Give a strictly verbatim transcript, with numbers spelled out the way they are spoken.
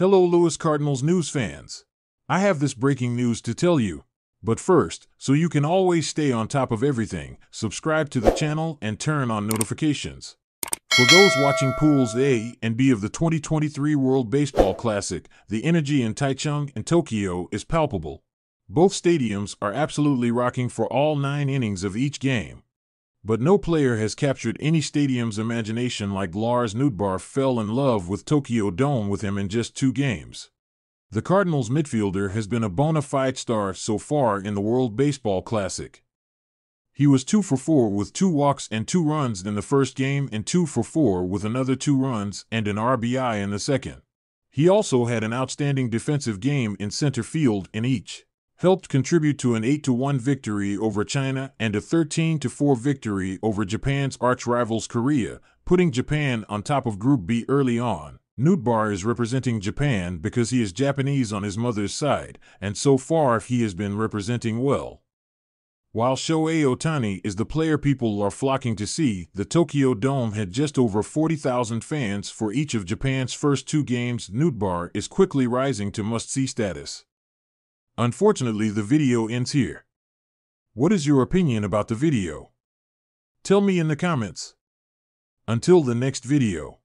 Hello, Louis Cardinals news fans. I have this breaking news to tell you. But first, so you can always stay on top of everything, subscribe to the channel and turn on notifications. For those watching Pools A and B of the twenty twenty-three World Baseball Classic, the energy in Taichung and Tokyo is palpable. Both stadiums are absolutely rocking for all nine innings of each game. But no player has captured any stadium's imagination like Lars Nootbaar. Fell in love with Tokyo Dome with him in just two games. The Cardinals midfielder has been a bona fide star so far in the World Baseball Classic. He was two for four with two walks and two runs in the first game and two for four with another two runs and an R B I in the second. He also had an outstanding defensive game in center field in each. Helped contribute to an eight to one victory over China and a thirteen to four victory over Japan's arch-rivals Korea, putting Japan on top of Group B early on. Nootbaar is representing Japan because he is Japanese on his mother's side, and so far he has been representing well. While Shohei Ohtani is the player people are flocking to see, the Tokyo Dome had just over forty thousand fans for each of Japan's first two games. Nootbaar is quickly rising to must-see status. Unfortunately, the video ends here. What is your opinion about the video? Tell me in the comments. Until the next video.